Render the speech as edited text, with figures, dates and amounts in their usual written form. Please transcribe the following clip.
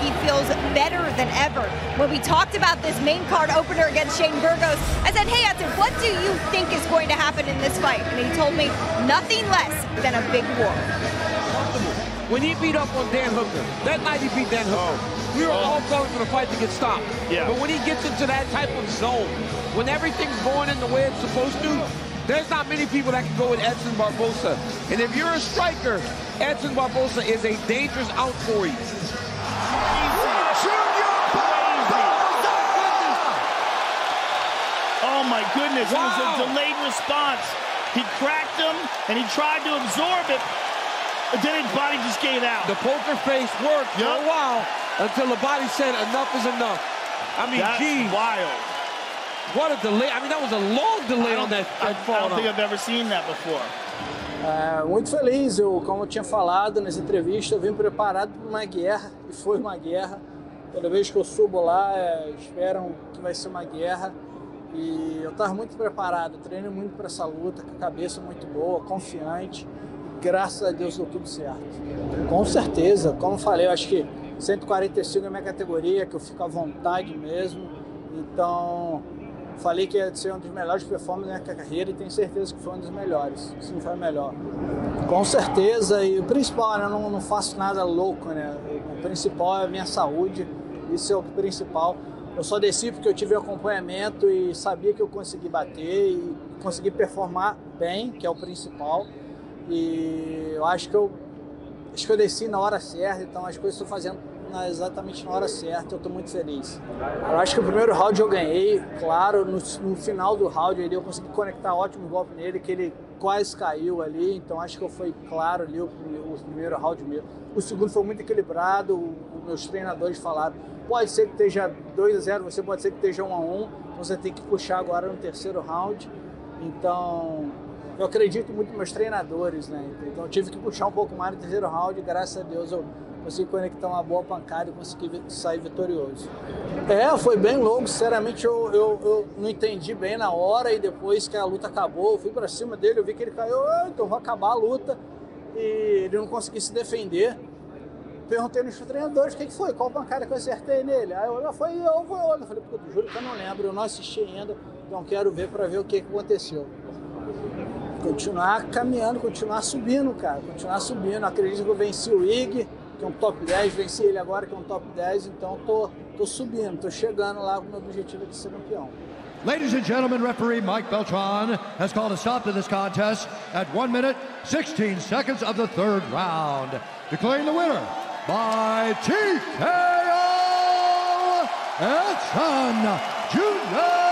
he feels better than ever. When we talked about this main card opener against Shane Burgos, I said, hey, Edson, what do you think is going to happen in this fight? And he told me nothing less than a big war. When he beat up on Dan Hooker, that night he beat Dan Hooker, we were all going for the fight to get stopped. Yeah. But when he gets into that type of zone, when everything's going in the way it's supposed to, there's not many people that can go with Edson Barboza. And if you're a striker, Edson Barboza is a dangerous out for you. Oh my goodness, wow. It was a delayed response. He cracked him and he tried to absorb it. But then his body just gave out. The poker face worked for a while until the body said enough is enough. I mean, that's wild. What a delay. I mean, that was a long delay on that fall. I don't think I've ever seen that before. Muito feliz. Eu, como eu tinha falado nessa entrevista, eu vim preparado para uma guerra, e foi uma guerra. Toda vez que eu subo lá, esperam que vai ser uma guerra. E eu estava muito preparado, treino muito para essa luta, com a cabeça muito boa, confiante. Graças a Deus deu tudo certo. Com certeza, como falei, eu acho que 145 é a minha categoria, que eu fico à vontade mesmo. Então, falei que ia ser um dos melhores performances da minha carreira e tenho certeza que foi um dos melhores, se não foi o melhor. Com certeza, e o principal, né, eu não faço nada louco, né? O principal é a minha saúde, isso é o principal. Eu só desci porque eu tive acompanhamento e sabia que eu consegui bater e consegui performar bem, que é o principal. E eu acho que eu desci na hora certa, então as coisas estão fazendo exatamente na hora certa, eu estou muito feliz. Eu acho que o primeiro round eu ganhei, claro, no final do round eu consegui conectar ótimo golpe nele, que ele quase caiu ali, então acho que eu fui claro ali o primeiro round mesmo. O segundo foi muito equilibrado, meus treinadores falaram, pode ser que esteja 2-0, você pode ser que esteja 1-1, você tem que puxar agora no terceiro round, então eu acredito muito nos meus treinadores, né? Então eu tive que puxar um pouco mais no terceiro round e graças a Deus eu consegui conectar uma boa pancada e consegui sair vitorioso. Foi bem louco, sinceramente eu não entendi bem na hora e depois que a luta acabou, eu fui pra cima dele, eu vi que ele caiu, então vou acabar a luta e ele não conseguiu se defender. Perguntei nos treinadores o que foi, qual pancada que eu acertei nele. Aí eu falei, eu falei, pô, juro que eu não lembro, eu não assisti ainda, então quero ver pra ver o que aconteceu. Continuar caminhando, continuar subindo, cara, continuar subindo. Acredito que eu venci o Ig, que é um top 10, venci ele agora, que é um top 10, então tô subindo, tô chegando lá com o meu objetivo de ser campeão. Ladies and gentlemen, referee Mike Beltran has called a stop to this contest at 1 minute, 16 seconds of the third round, declaring the winner by TKO, Edson Jr.